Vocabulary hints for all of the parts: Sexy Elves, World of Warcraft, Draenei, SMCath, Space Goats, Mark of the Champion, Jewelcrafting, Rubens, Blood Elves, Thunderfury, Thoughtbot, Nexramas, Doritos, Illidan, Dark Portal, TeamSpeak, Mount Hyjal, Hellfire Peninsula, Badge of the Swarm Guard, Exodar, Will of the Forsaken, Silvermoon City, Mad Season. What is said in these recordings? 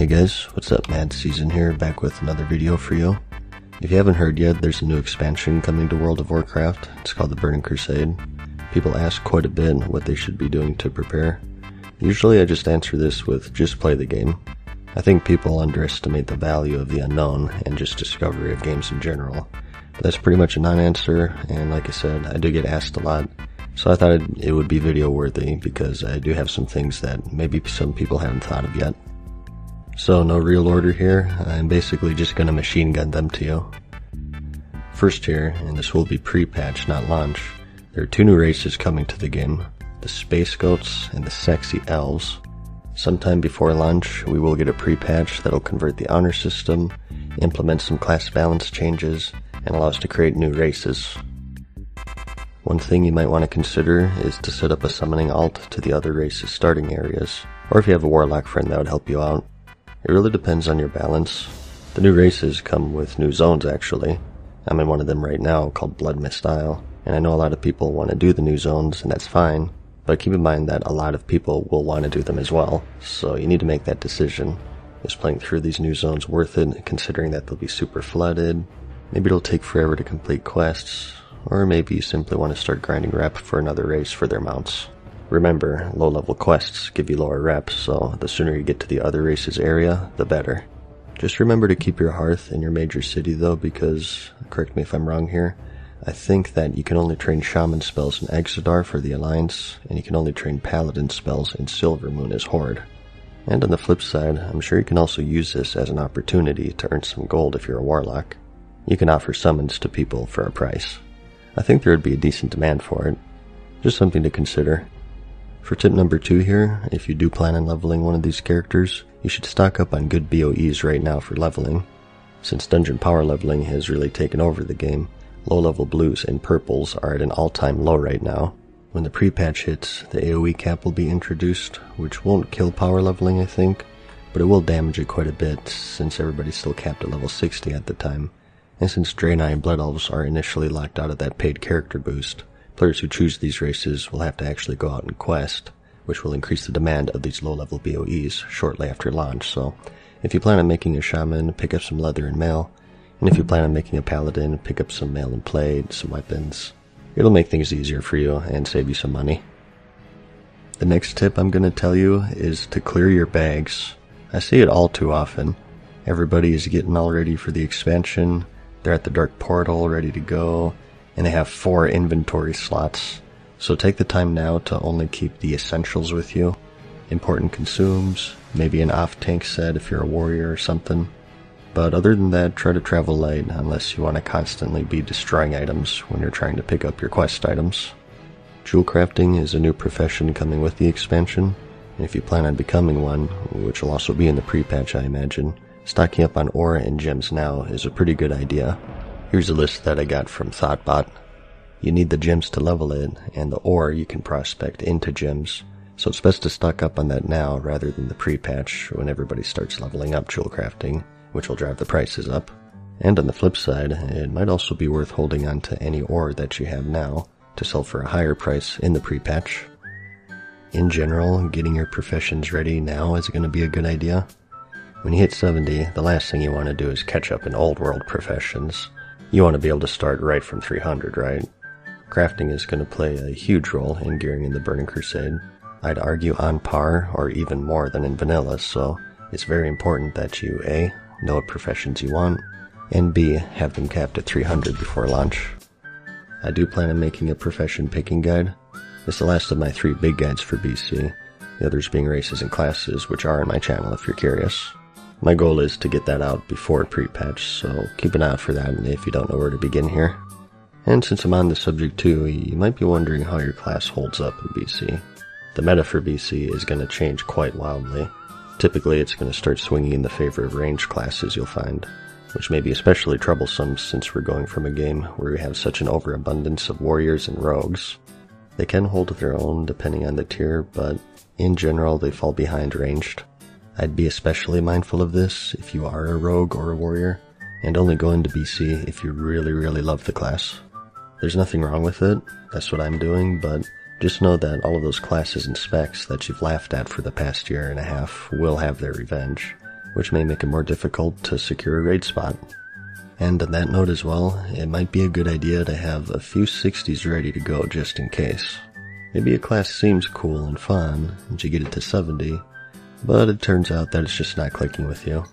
Hey guys, what's up? Mad Season here, back with another video for you. If you haven't heard yet, there's a new expansion coming to World of Warcraft. It's called the Burning Crusade. People ask quite a bit what they should be doing to prepare. Usually I just answer this with just play the game. I think people underestimate the value of the unknown and just discovery of games in general. But that's pretty much a non-answer, and like I said, I do get asked a lot. So I thought it would be video worthy because I do have some things that maybe some people haven't thought of yet. So no real order here, I'm basically just going to machine gun them to you. First here, and this will be pre-patch, not launch, there are two new races coming to the game, the Space Goats and the Sexy Elves. Sometime before launch, we will get a pre-patch that'll convert the honor system, implement some class balance changes, and allow us to create new races. One thing you might want to consider is to set up a summoning alt to the other race's starting areas, or if you have a warlock friend that would help you out. It really depends on your balance. The new races come with new zones actually. I'm in one of them right now called Bloodmist Isle, and I know a lot of people want to do the new zones and that's fine, but keep in mind that a lot of people will want to do them as well, so you need to make that decision. Is playing through these new zones worth it considering that they'll be super flooded? Maybe it'll take forever to complete quests, or maybe you simply want to start grinding rep for another race for their mounts. Remember, low-level quests give you lower reps, so the sooner you get to the other race's area, the better. Just remember to keep your hearth in your major city though, because, correct me if I'm wrong here, I think that you can only train shaman spells in Exodar for the Alliance, and you can only train paladin spells in Silvermoon as Horde. And on the flip side, I'm sure you can also use this as an opportunity to earn some gold if you're a warlock. You can offer summons to people for a price. I think there would be a decent demand for it. Just something to consider. For tip number 2 here, if you do plan on leveling one of these characters, you should stock up on good BOEs right now for leveling. Since dungeon power leveling has really taken over the game, low level blues and purples are at an all time low right now. When the pre-patch hits, the AoE cap will be introduced, which won't kill power leveling I think, but it will damage it quite a bit since everybody's still capped at level 60 at the time, and since Draenei and Blood Elves are initially locked out of that paid character boost. Players who choose these races will have to actually go out and quest, which will increase the demand of these low-level BOEs shortly after launch, so if you plan on making a shaman, pick up some leather and mail, and if you plan on making a paladin, pick up some mail and plate, some weapons. It'll make things easier for you and save you some money. The next tip I'm going to tell you is to clear your bags. I see it all too often. Everybody is getting all ready for the expansion, they're at the Dark Portal ready to go, and they have 4 inventory slots, so take the time now to only keep the essentials with you. Important consumes, maybe an off-tank set if you're a warrior or something, but other than that try to travel light unless you want to constantly be destroying items when you're trying to pick up your quest items. Jewelcrafting is a new profession coming with the expansion, and if you plan on becoming one, which will also be in the pre-patch I imagine, stocking up on ore and gems now is a pretty good idea. Here's a list that I got from Thoughtbot. You need the gems to level it, and the ore you can prospect into gems, so it's best to stock up on that now rather than the pre-patch when everybody starts leveling up jewelcrafting, which will drive the prices up. And on the flip side, it might also be worth holding on to any ore that you have now to sell for a higher price in the pre-patch. In general, getting your professions ready now is going to be a good idea. When you hit 70, the last thing you want to do is catch up in old world professions. You want to be able to start right from 300, right? Crafting is going to play a huge role in gearing in the Burning Crusade. I'd argue on par or even more than in vanilla, so it's very important that you A, know what professions you want, and B, have them capped at 300 before launch. I do plan on making a profession picking guide. It's the last of my 3 big guides for BC, the others being races and classes, which are on my channel if you're curious. My goal is to get that out before pre-patch, so keep an eye out for that if you don't know where to begin here. And since I'm on the subject too, you might be wondering how your class holds up in BC. The meta for BC is going to change quite wildly. Typically it's going to start swinging in the favor of range classes you'll find, which may be especially troublesome since we're going from a game where we have such an overabundance of warriors and rogues. They can hold their own depending on the tier, but in general they fall behind ranged. I'd be especially mindful of this if you are a rogue or a warrior, and only go into BC if you really love the class. There's nothing wrong with it, that's what I'm doing, but just know that all of those classes and specs that you've laughed at for the past year and a half will have their revenge, which may make it more difficult to secure a raid spot. And on that note as well, it might be a good idea to have a few 60s ready to go just in case. Maybe a class seems cool and fun once you get it to 70, but it turns out that it's just not clicking with you.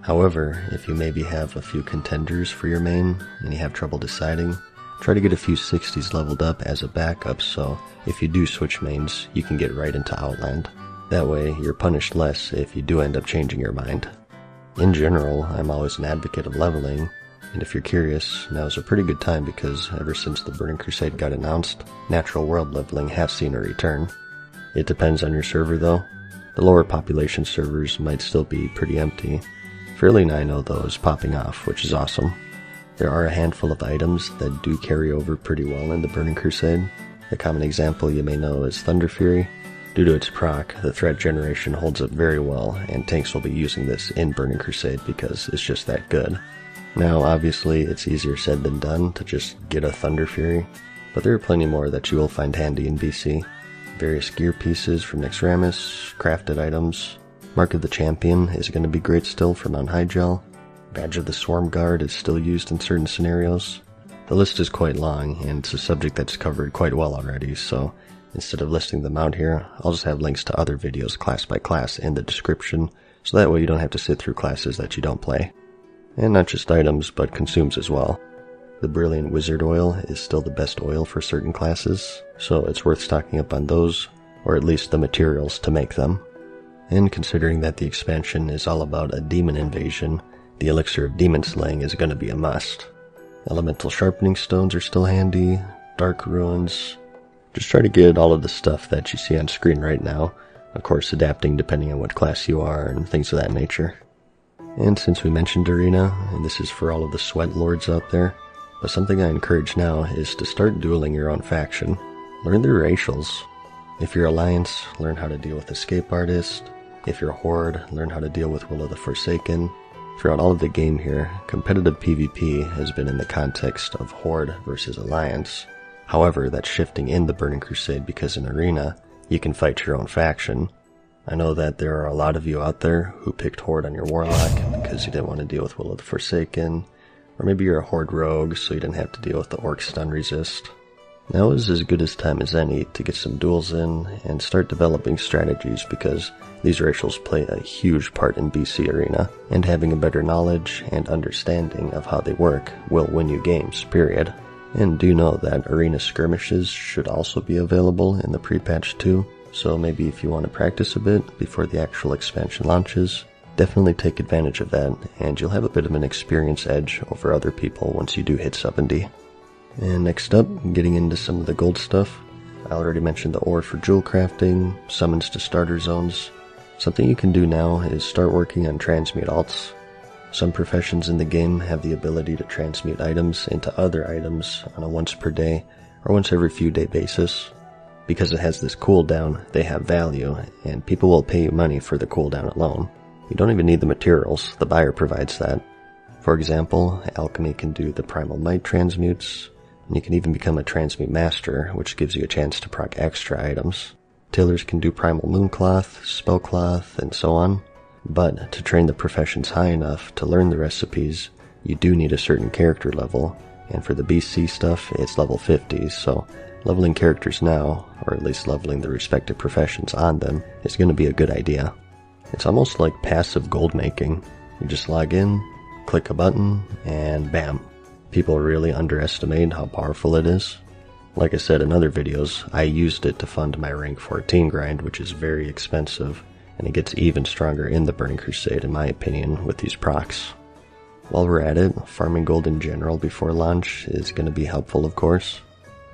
However, if you maybe have a few contenders for your main and you have trouble deciding, try to get a few 60s leveled up as a backup so if you do switch mains, you can get right into Outland. That way, you're punished less if you do end up changing your mind. In general, I'm always an advocate of leveling, and if you're curious, now's a pretty good time because ever since the Burning Crusade got announced, natural world leveling has seen a return. It depends on your server though. The lower population servers might still be pretty empty. Fairly Nino though is popping off, which is awesome. There are a handful of items that do carry over pretty well in the Burning Crusade. A common example you may know is Thunderfury. Due to its proc, the threat generation holds up very well, and tanks will be using this in Burning Crusade because it's just that good. Now, obviously, it's easier said than done to just get a Thunder Fury, but there are plenty more that you will find handy in BC. Various gear pieces from Nexramas, crafted items, Mark of the Champion is going to be great still from Mount Hyjal, Badge of the Swarm Guard is still used in certain scenarios. The list is quite long, and it's a subject that's covered quite well already, so instead of listing them out here, I'll just have links to other videos class by class in the description, so that way you don't have to sit through classes that you don't play. And not just items, but consumes as well. The Brilliant Wizard Oil is still the best oil for certain classes, so it's worth stocking up on those, or at least the materials to make them. And considering that the expansion is all about a demon invasion, the Elixir of Demon Slaying is going to be a must. Elemental Sharpening Stones are still handy, Dark Ruins. Just try to get all of the stuff that you see on screen right now, of course adapting depending on what class you are and things of that nature. And since we mentioned Arena, and this is for all of the sweat lords out there, but something I encourage now is to start dueling your own faction. Learn their racials. If you're Alliance, learn how to deal with Escape Artist. If you're Horde, learn how to deal with Will of the Forsaken. Throughout all of the game here, competitive PvP has been in the context of Horde versus Alliance. However, that's shifting in the Burning Crusade because in Arena, you can fight your own faction. I know that there are a lot of you out there who picked Horde on your Warlock because you didn't want to deal with Will of the Forsaken, or maybe you're a Horde Rogue so you didn't have to deal with the Orc Stun Resist. Now is as good a time as any to get some duels in and start developing strategies because these racials play a huge part in BC Arena, and having a better knowledge and understanding of how they work will win you games, period. And do know that Arena skirmishes should also be available in the pre-patch too. So maybe if you want to practice a bit before the actual expansion launches, definitely take advantage of that, and you'll have a bit of an experience edge over other people once you do hit 70. And next up, getting into some of the gold stuff. I already mentioned the ore for Jewelcrafting, summons to starter zones. Something you can do now is start working on transmute alts. Some professions in the game have the ability to transmute items into other items on a once per day or once every few day basis. Because it has this cooldown, they have value, and people will pay you money for the cooldown alone. You don't even need the materials, the buyer provides that. For example, Alchemy can do the Primal Might transmutes, and you can even become a Transmute Master, which gives you a chance to proc extra items. Tailors can do Primal Mooncloth, Spellcloth, and so on. But to train the professions high enough to learn the recipes, you do need a certain character level, and for the BC stuff, it's level 50, so leveling characters now, or at least leveling the respective professions on them, is going to be a good idea. It's almost like passive gold making. You just log in, click a button, and bam. People really underestimate how powerful it is. Like I said in other videos, I used it to fund my rank 14 grind, which is very expensive, and it gets even stronger in the Burning Crusade in my opinion with these procs. While we're at it, farming gold in general before launch is going to be helpful of course.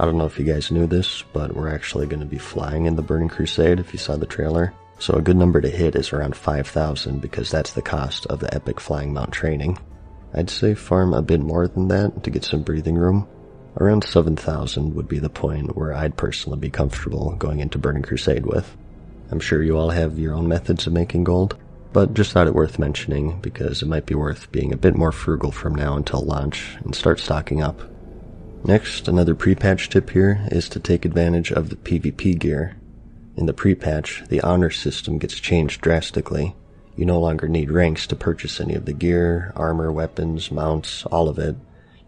I don't know if you guys knew this, but we're actually going to be flying in the Burning Crusade if you saw the trailer. So a good number to hit is around 5,000 because that's the cost of the epic flying mount training. I'd say farm a bit more than that to get some breathing room. Around 7,000 would be the point where I'd personally be comfortable going into Burning Crusade with. I'm sure you all have your own methods of making gold, but just thought it worth mentioning because it might be worth being a bit more frugal from now until launch and start stocking up. Next, another pre-patch tip here is to take advantage of the PvP gear. In the pre-patch, the honor system gets changed drastically. You no longer need ranks to purchase any of the gear, armor, weapons, mounts, all of it.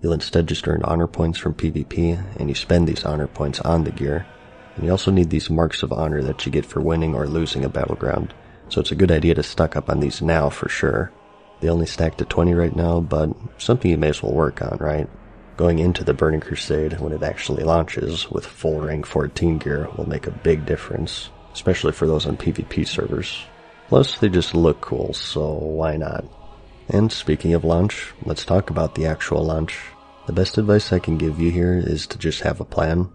You'll instead just earn honor points from PvP, and you spend these honor points on the gear. And you also need these marks of honor that you get for winning or losing a battleground, so it's a good idea to stock up on these now for sure. They only stack to 20 right now, but something you may as well work on, right? Going into the Burning Crusade, when it actually launches, with full rank 14 gear will make a big difference, especially for those on PvP servers. Plus, they just look cool, so why not? And speaking of launch, let's talk about the actual launch. The best advice I can give you here is to just have a plan.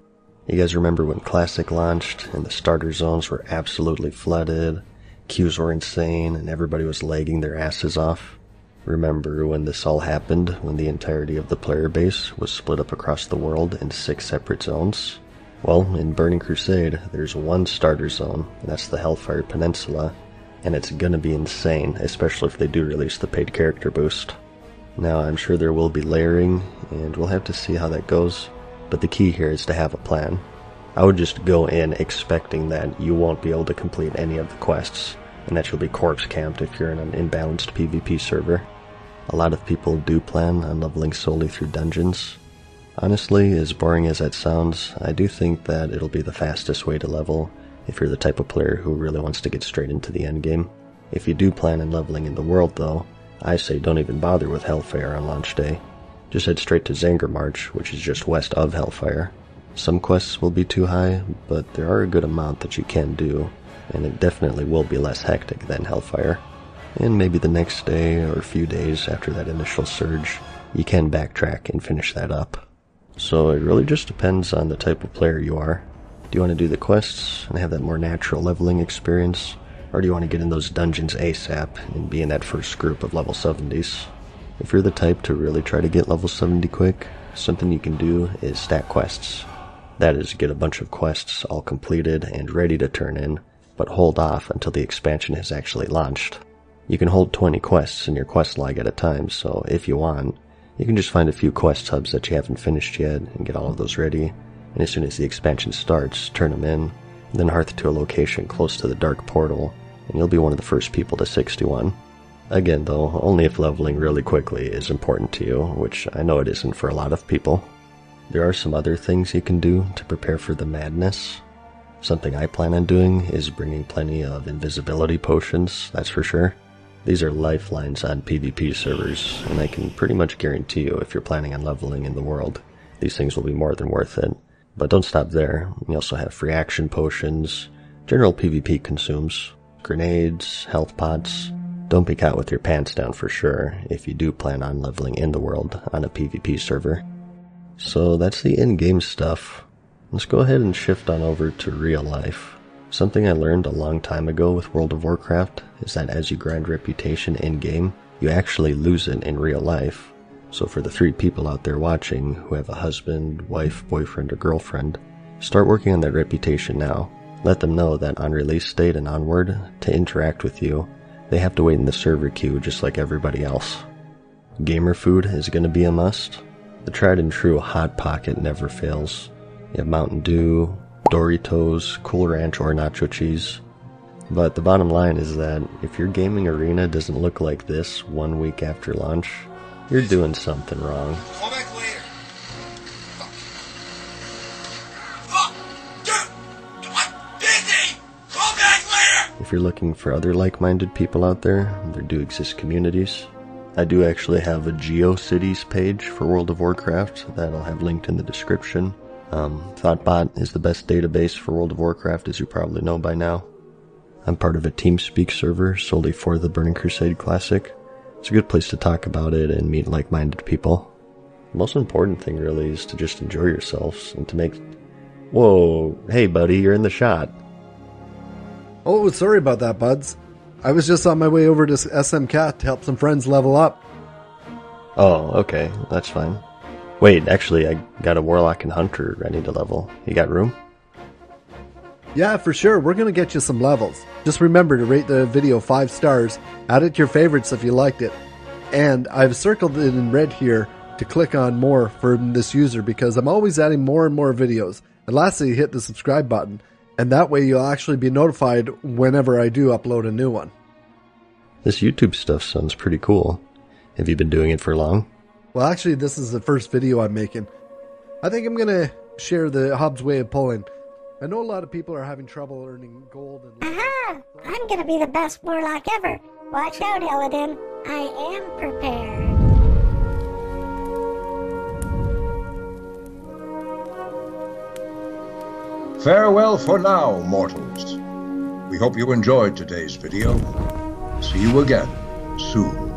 You guys remember when Classic launched, and the starter zones were absolutely flooded, queues were insane, and everybody was lagging their asses off? Remember when this all happened, when the entirety of the player base was split up across the world in 6 separate zones? Well, in Burning Crusade, there's one starter zone, and that's the Hellfire Peninsula, and it's gonna be insane, especially if they do release the paid character boost. Now, I'm sure there will be layering, and we'll have to see how that goes, but the key here is to have a plan. I would just go in expecting that you won't be able to complete any of the quests, and that you'll be corpse camped if you're in an imbalanced PvP server. A lot of people do plan on leveling solely through dungeons. Honestly, as boring as that sounds, I do think that it'll be the fastest way to level if you're the type of player who really wants to get straight into the endgame. If you do plan on leveling in the world though, I say don't even bother with Hellfire on launch day. Just head straight to Zangarmarsh, which is just west of Hellfire. Some quests will be too high, but there are a good amount that you can do, and it definitely will be less hectic than Hellfire. And maybe the next day or a few days after that initial surge, you can backtrack and finish that up. So it really just depends on the type of player you are. Do you want to do the quests and have that more natural leveling experience, or do you want to get in those dungeons ASAP and be in that first group of level 70s? If you're the type to really try to get level 70 quick, something you can do is stack quests. That is, get a bunch of quests all completed and ready to turn in, but hold off until the expansion has actually launched. You can hold 20 quests in your quest log at a time, so if you want, you can just find a few quest hubs that you haven't finished yet and get all of those ready, and as soon as the expansion starts, turn them in, and then hearth to a location close to the Dark Portal, and you'll be one of the first people to 61. Again though, only if leveling really quickly is important to you, which I know it isn't for a lot of people. There are some other things you can do to prepare for the madness. Something I plan on doing is bringing plenty of invisibility potions, that's for sure. These are lifelines on PvP servers, and I can pretty much guarantee you if you're planning on leveling in the world, these things will be more than worth it. But don't stop there, you also have free action potions, general PvP consumes, grenades, health pots. Don't be caught with your pants down for sure if you do plan on leveling in the world on a PvP server. So that's the in-game stuff. Let's go ahead and shift on over to real life. Something I learned a long time ago with World of Warcraft is that as you grind reputation in-game, you actually lose it in real life. So for the 3 people out there watching who have a husband, wife, boyfriend, or girlfriend, start working on that reputation now. Let them know that on release date and onward, to interact with you, they have to wait in the server queue just like everybody else. Gamer food is going to be a must. The tried and true Hot Pocket never fails. You have Mountain Dew, Doritos, Cool Ranch, or Nacho Cheese. But the bottom line is that if your gaming arena doesn't look like this 1 week after launch, you're doing something wrong. Fall back later. If you're looking for other like-minded people out there do exist communities. I do actually have a Geocities page for World of Warcraft that I'll have linked in the description. Thoughtbot is the best database for World of Warcraft, as you probably know by now. I'm part of a TeamSpeak server solely for the Burning Crusade Classic. It's a good place to talk about it and meet like-minded people. The most important thing really is to just enjoy yourselves and to make... Whoa, hey buddy, you're in the shot. Oh, sorry about that, buds. I was just on my way over to SMCath to help some friends level up. Oh, okay. That's fine. Wait, actually, I got a Warlock and Hunter ready to level. You got room? Yeah, for sure. We're going to get you some levels. Just remember to rate the video 5 stars, add it to your favorites if you liked it. And I've circled it in red here to click on more for this user because I'm always adding more and more videos. And lastly, hit the subscribe button. And that way you'll actually be notified whenever I do upload a new one. This YouTube stuff sounds pretty cool. Have you been doing it for long? Well, actually, this is the first video I'm making. I think I'm going to share the Hobbs way of pulling. I know a lot of people are having trouble earning gold. Aha! I'm going to be the best warlock ever. Watch out, Illidan. I am prepared. Farewell for now, mortals. We hope you enjoyed today's video. See you again soon.